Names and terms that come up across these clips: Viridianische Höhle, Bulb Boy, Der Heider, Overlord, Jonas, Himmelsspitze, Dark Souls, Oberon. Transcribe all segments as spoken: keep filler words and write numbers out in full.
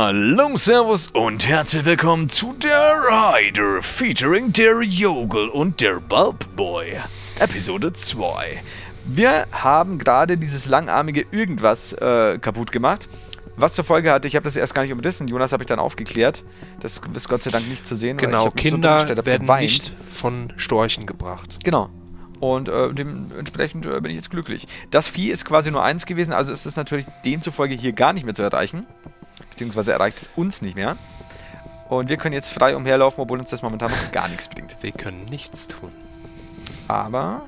Hallo, Servus und herzlich willkommen zu Der Heider featuring der Jogel und der Bulb Boy, Episode zwei. Wir haben gerade dieses langarmige irgendwas äh, kaputt gemacht, was zur Folge hatte, ich habe das erst gar nicht umrissen, Jonas habe ich dann aufgeklärt, das ist Gott sei Dank nicht zu sehen. Genau, Kinder so werden geweint. Nicht von Storchen gebracht. Genau. Und äh, dementsprechend äh, bin ich jetzt glücklich. Das Vieh ist quasi nur eins gewesen, also ist es natürlich demzufolge hier gar nicht mehr zu erreichen. Beziehungsweise erreicht es uns nicht mehr. Und wir können jetzt frei umherlaufen, obwohl uns das momentan noch gar nichts bringt. Wir können nichts tun. Aber,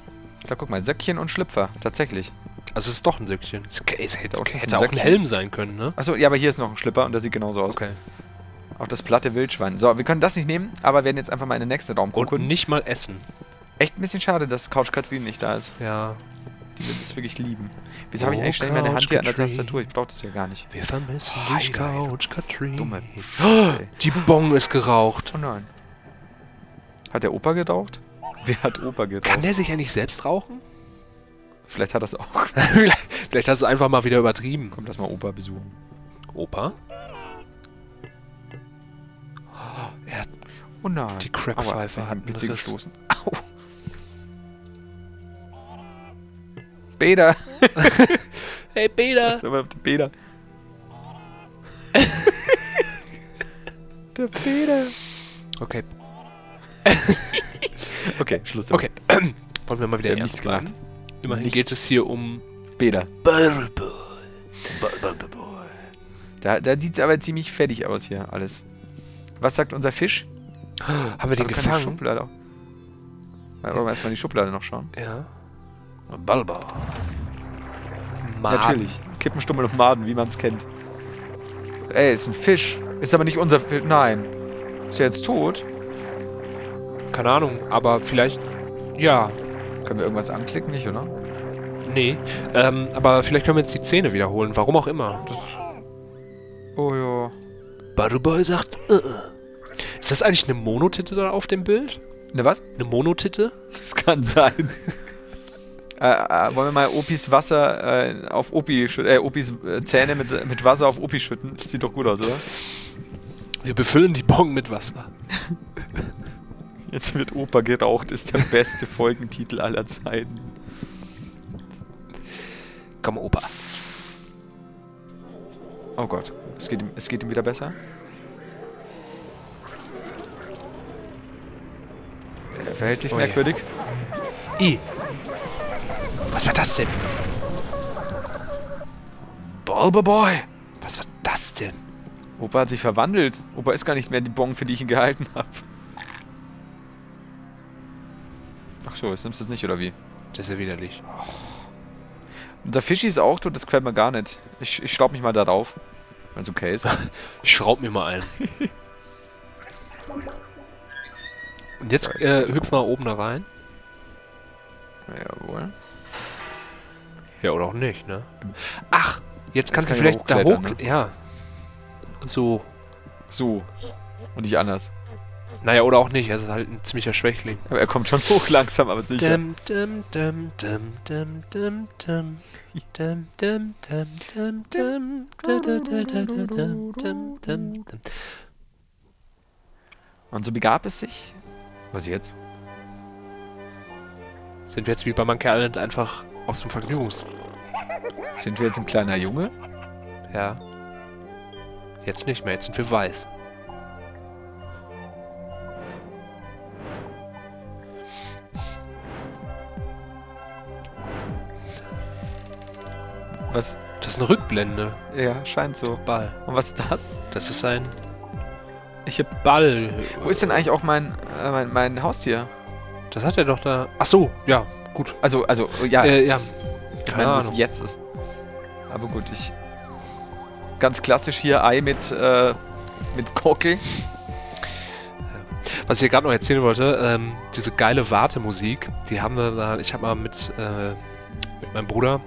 da guck mal, Söckchen und Schlüpfer, tatsächlich. Also es ist doch ein Söckchen. Es, es hätte, okay, es hätte ein auch Söckchen. Ein Helm sein können, ne? Achso, ja, aber hier ist noch ein Schlüpper und der sieht genauso aus. Okay. Auch das platte Wildschwein. So, wir können das nicht nehmen, aber werden jetzt einfach mal in den nächsten Raum gucken. Und nicht mal essen. Echt ein bisschen schade, dass Couch Katrin nicht da ist. Ja. Die wird es wirklich lieben. Wieso oh, habe ich eigentlich schnell meine Hand hier an der Tastatur? Ich brauche das ja gar nicht. Wir vermissen oh, dich, Couch Katrin. Dumme Scheiße, ey. Die Bong ist geraucht. Oh nein. Hat der Opa geraucht? Wer hat Opa geraucht? Kann der sich eigentlich selbst rauchen? Vielleicht hat das auch. Vielleicht hat es einfach mal wieder übertrieben. Komm, lass mal Opa besuchen. Opa? Oh, er hat oh nein. Die Crackpfeife hat einen Blitz gestoßen. Au. Beda. Hey, Beda. Beda. Der Beda. Okay. Okay, Schluss damit. Okay. Wollen wir mal wieder nichts gemacht. Immerhin nichts. Geht es hier um Beda. Bulb Boy. Da, da sieht es aber ziemlich fertig aus hier alles. Was sagt unser Fisch? Haben wir den gefangen? Wollen wir erstmal in die Schublade noch schauen? Ja. Balba. Maden. Natürlich. Kippenstummel und Maden, wie man es kennt. Ey, ist ein Fisch. Ist aber nicht unser Fisch. Nein. Ist er jetzt tot? Keine Ahnung, aber vielleicht. Ja. Können wir irgendwas anklicken? Nicht, oder? Nee. Ähm, aber vielleicht können wir jetzt die Zähne wiederholen. Warum auch immer. Das oh ja. Balba sagt. Uh -uh. Ist das eigentlich eine Monotitte da auf dem Bild? Eine was? Eine Monotitte? Das kann sein. Äh, äh, wollen wir mal Opis Wasser äh, auf Opi schütten, äh, Opis äh, Zähne mit, mit Wasser auf Opi schütten? Das sieht doch gut aus, oder? Wir befüllen die Bong mit Wasser. Jetzt wird Opa geraucht, ist der beste Folgentitel aller Zeiten. Komm, Opa. Oh Gott, es geht ihm, es geht ihm wieder besser? Er verhält sich oh merkwürdig. Ja. I. Was war das denn? Bulb Boy! Was war das denn? Opa hat sich verwandelt. Opa ist gar nicht mehr die Bong, für die ich ihn gehalten habe. Ach so, jetzt nimmst du es nicht, oder wie? Das ist ja widerlich. Oh. Unser Fischi ist auch tot, das quält mir gar nicht. Ich, ich schraub mich mal darauf. Wenn es okay ist. Ich schraub mir mal ein. Und jetzt, so, jetzt äh, hüpf mal oben da rein. Jawohl. Ja, oder auch nicht, ne? Ach, jetzt kannst jetzt kann du vielleicht da hoch... Ne? Ja. So. So. Und nicht anders. Naja, oder auch nicht. Er ist halt ein ziemlicher Schwächling. Aber er kommt schon hoch langsam, aber sicher. Und so begab es sich... Was jetzt? Sind wir jetzt wie bei Monkey Island einfach... Aus dem Vergnügungs. Sind wir jetzt ein kleiner Junge? Ja. Jetzt nicht mehr, jetzt sind wir weiß. Was? Das ist eine Rückblende. Ja, scheint so. Ball. Und was ist das? Das ist ein... Ich hab Ball. Wo ist denn eigentlich auch mein, äh, mein, mein Haustier? Das hat er doch da... Ach so, ja. Gut. Also, also, ja. Äh, ja. Ich meine, was jetzt ist. Aber gut, ich... Ganz klassisch hier Ei mit, äh, mit Kockel. Was ich gerade noch erzählen wollte, ähm, diese geile Wartemusik, die haben wir mal... Ich habe mal mit, äh, mit meinem Bruder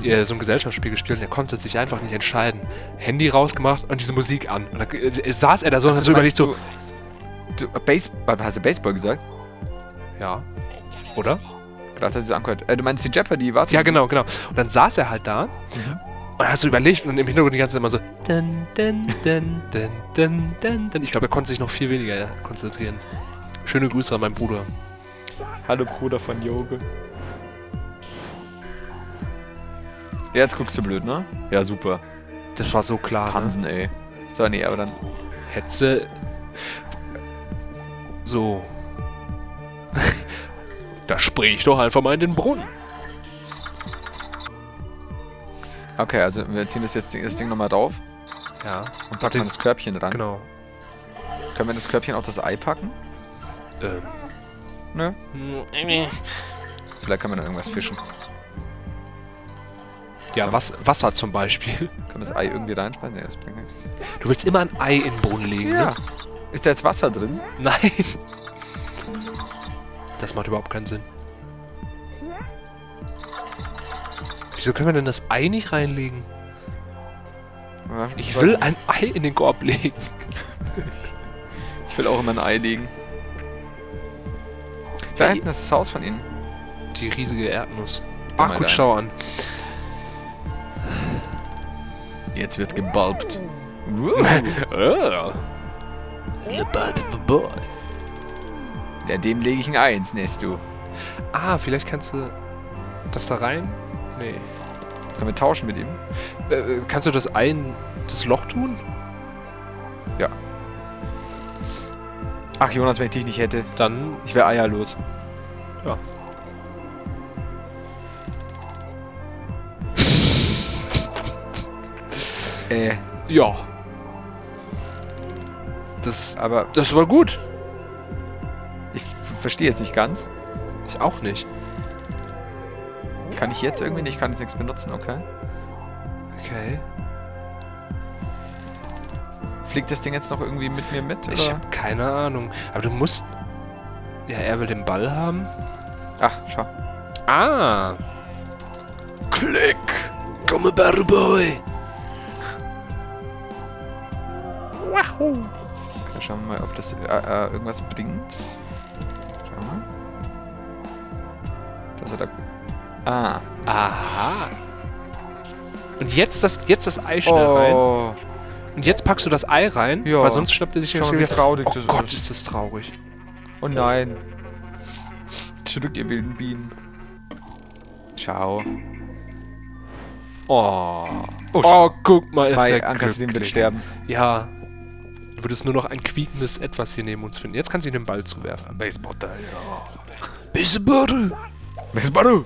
mhm. so ein Gesellschaftsspiel gespielt und der konnte sich einfach nicht entscheiden. Handy rausgemacht und diese Musik an. Und dann äh, saß er da so also, und hat so überlegt so... Du, Base, hast du Baseball gesagt? Ja. Oder? Dass er sie angehört. Äh, du meinst die Jeopardy, warte. Ja, genau, genau. Und dann saß er halt da mhm. Und hast du überlegt und im Hintergrund die ganze Zeit immer so. Dun, dun, dun, dun, dun, dun, dun. Ich glaube, er konnte sich noch viel weniger konzentrieren. Schöne Grüße an meinen Bruder. Hallo Bruder von Joge. Ja, jetzt guckst du blöd, ne? Ja, super. Das war so klar. Hansen, ne? Ey. So, nee, aber dann. Hetze. So. Da springe ich doch einfach mal in den Brunnen. Okay, also wir ziehen das jetzt das Ding nochmal drauf. Ja. Und packen den, das Körbchen dran. Genau. Können wir in das Körbchen auch das Ei packen? Ähm. Nö. Nee. Vielleicht können wir noch irgendwas fischen. Ja, was, Wasser zum Beispiel. Können wir das Ei irgendwie reinspeisen? Nee, das bringt nichts. Du willst immer ein Ei in den Brunnen legen, ja. Ne? Ist da jetzt Wasser drin? Nein. Das macht überhaupt keinen Sinn. Wieso können wir denn das Ei nicht reinlegen? Ich will ein Ei in den Korb legen. Ich will auch immer ein Ei legen. Da hinten ist das Haus von ihnen. Die riesige Erdnuss. Ach gut, schau an. Jetzt wird gebulbt. Ja, dem lege ich ein Ei ins Nest, du. Ah, vielleicht kannst du das da rein? Nee. Können wir tauschen mit ihm? Äh, kannst du das Ei in das Loch tun? Ja. Ach, Jonas, wenn ich dich nicht hätte, dann... Ich wäre eierlos. Ja. Äh. Ja. Das... Aber... Das war gut. Ich verstehe jetzt nicht ganz. Ich auch nicht. Kann ich jetzt irgendwie nicht? Ich kann jetzt nichts benutzen, okay. Okay. Fliegt das Ding jetzt noch irgendwie mit mir mit? Oder? Ich habe keine Ahnung. Aber du musst... Ja, er will den Ball haben. Ach, schau. Ah! Klick! Komm, Bulb Boy! Wahoo! Okay, schauen wir mal, ob das äh, äh, irgendwas bringt. Schauen wir mal. Dass er da... Ah. Aha. Und jetzt das, jetzt das Ei schnell oh. rein. Und jetzt packst du das Ei rein, ja. Weil sonst schnappt er sich schon wieder traurig. Oh Gott, ist das traurig. Oh nein. Zurück, ihr wilden Bienen. Ciao. Oh. Oh, oh guck mal, ist er glücklich. Kannst du den wird sterben. Ja. Du würdest nur noch ein quiekendes Etwas hier neben uns finden. Jetzt kannst du ihn den Ball zuwerfen. Baseball, ja. Baseball. Baseball.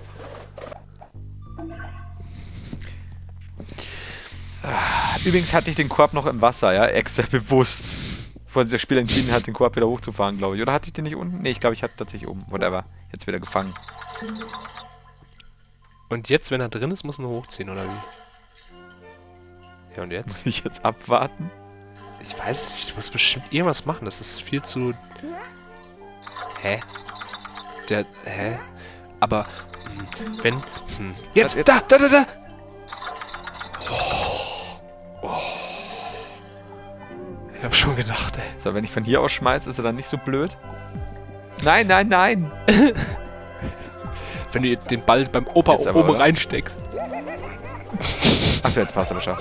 Übrigens hatte ich den Korb noch im Wasser, ja, extra bewusst. Bevor sich das Spiel entschieden hat, den Korb wieder hochzufahren, glaube ich. Oder hatte ich den nicht unten? Ne, ich glaube, ich hatte tatsächlich oben. Whatever. Jetzt wieder gefangen. Und jetzt, wenn er drin ist, muss er hochziehen, oder wie? Ja, und jetzt? Muss ich jetzt abwarten? Ich weiß nicht, du musst bestimmt irgendwas machen. Das ist viel zu... Hä? Der... Hä? Aber... Hm, wenn... Hm. Jetzt! Da! Da! Da! Da! Ich hab schon gedacht, ey. So, wenn ich von hier aus schmeiß, ist er dann nicht so blöd? Nein, nein, nein! Wenn du den Ball beim Opa jetzt oben aber, reinsteckst. Achso, jetzt passt aber schon.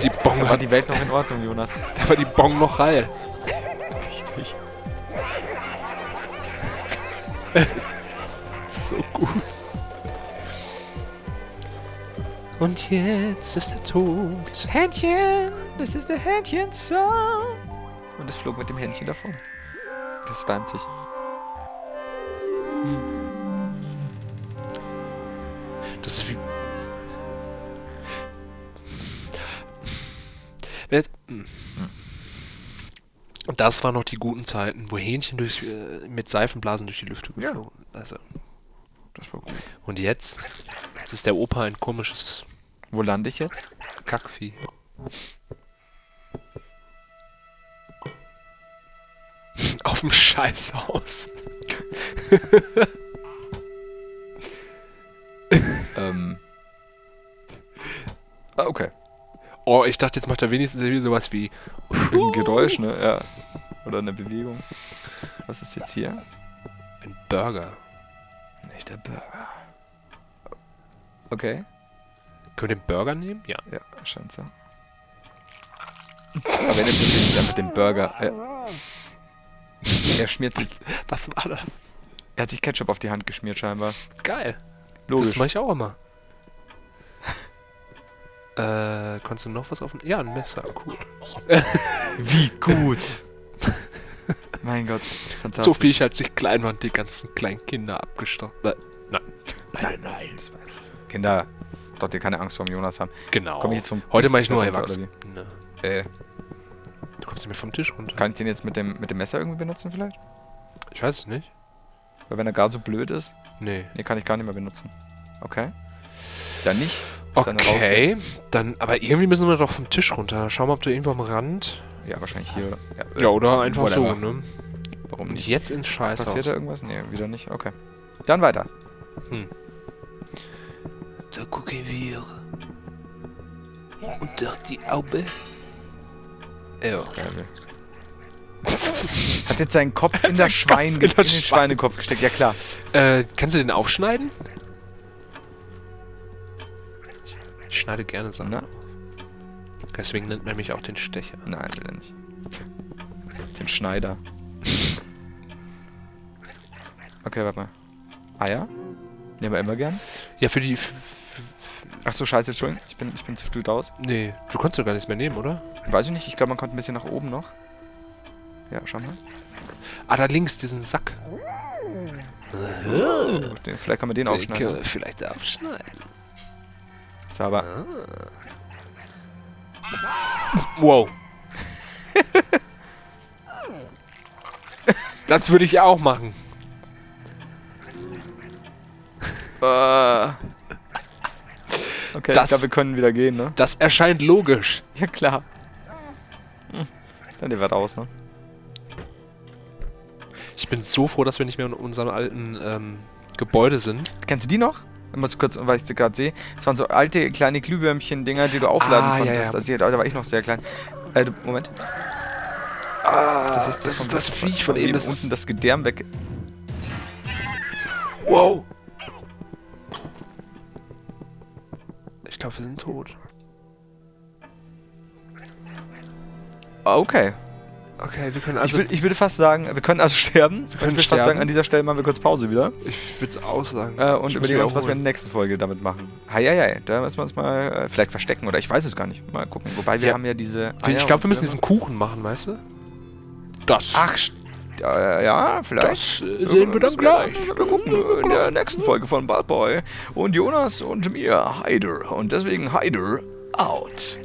Die Bong da war die Welt noch in Ordnung, Jonas. Da war die Bong noch heil. Richtig. So gut. Und jetzt ist er tot. Händchen, das ist der Händchen-Song. Und es flog mit dem Händchen davon. Das reimt sich. Das ist wie... Und das waren noch die guten Zeiten, wo Hähnchen durch, äh, mit Seifenblasen durch die Lüfte geflogen sind. Ja. Also. Das war gut. Und jetzt? Jetzt ist der Opa ein komisches... Wo lande ich jetzt? Kackvieh. Auf dem Scheißhaus. ähm. Ah, okay. Oh, ich dachte, jetzt macht er wenigstens sowas wie... Ein Geräusch, ne? Ja. Oder eine Bewegung. Was ist jetzt hier? Ein Burger. Nicht der Burger. Okay. Können wir den Burger nehmen? Ja. Ja, scheint so. Aber er nimmt natürlich einfach den Burger. Er, er schmiert sich... Was war das? Er hat sich Ketchup auf die Hand geschmiert scheinbar. Geil. Logisch. Das mache ich auch immer. Äh, konntest du noch was auf dem... Ja, ein Messer, cool. Wie gut! Mein Gott, fantastisch. So viel hat sich klein waren die ganzen kleinen Kinder abgestochen. Nein. Nein, nein, nein. Das weiß ich. Kinder, dort ihr keine Angst vor dem Jonas haben. Genau. Komm ich jetzt vom Heute mache ich nur Erwachsene. Äh. Du kommst ja mit vom Tisch runter. Kann ich den jetzt mit dem, mit dem Messer irgendwie benutzen vielleicht? Ich weiß es nicht. Weil wenn er gar so blöd ist... Nee. Nee, kann ich gar nicht mehr benutzen. Okay. Dann nicht. Dann okay, dann, aber irgendwie müssen wir doch vom Tisch runter. Schau mal, ob du irgendwo am Rand... Ja, wahrscheinlich hier. Ja, ja oder einfach whatever. So, ne? Warum nicht? Jetzt ins Scheißhaus. Passiert da irgendwas? Nee, wieder nicht. Okay. Dann weiter. Hm. Da gucken wir. Und durch die Augen. Ja. Hat jetzt seinen Kopf in, der Schwein Kopf in, in den Schwein. Schweinekopf gesteckt. Ja, klar. Äh, kannst du den aufschneiden? Ich schneide gerne Sachen. Na? Deswegen nennt man mich auch den Stecher. Nein, will er nicht. Den Schneider. Okay, warte mal. Eier? Nehmen wir immer gern. Ja, für die... Ach so, scheiße, Entschuldigung. Ich bin, ich bin zu früh raus. Nee, du konntest doch gar nichts mehr nehmen, oder? Weiß ich nicht. Ich glaube, man konnte ein bisschen nach oben noch. Ja, schau mal. Ah, da links, diesen Sack. Den, vielleicht kann man den aufschneiden. Können wir vielleicht aufschneiden. Sauber. Ah. Wow. Das würde ich auch machen. Uh, okay, das, ich glaube, wir können wieder gehen, ne? Das erscheint logisch. Ja, klar. Hm. Dann nehmen wir raus, ne? Ich bin so froh, dass wir nicht mehr in unserem alten ähm, Gebäude sind. Kennst du die noch? Immer so kurz, weil ich sie gerade sehe. Es waren so alte, kleine Glühwürmchen-Dinger, die du aufladen ah, konntest. Ja, ja. Also, die, da war ich noch sehr klein. Äh, Moment. Ah, das ist das, das, ist das Viech von, von eben. Das unten das Gedärm weg. Wow. Ich glaube, wir sind tot. Okay. Okay, wir können also... Ich, will, ich würde fast sagen, wir können also sterben. Wir können ich würde sterben. fast sagen, an dieser Stelle machen wir kurz Pause wieder. Ich würde es auch sagen. Äh, und überlegen uns, was wir in der nächsten Folge damit machen. Hei, hei, hei. Da müssen wir uns mal äh, vielleicht verstecken oder ich weiß es gar nicht. Mal gucken. Wobei, wir ja. haben ja diese... Eier ich glaube, wir müssen diesen Kuchen machen, weißt du? Das. Ach, äh, ja, vielleicht. Das sehen wir dann gleich. Wir gucken in der nächsten Folge von Bulb Boy und Jonas und mir, Heider. Und deswegen Heider out.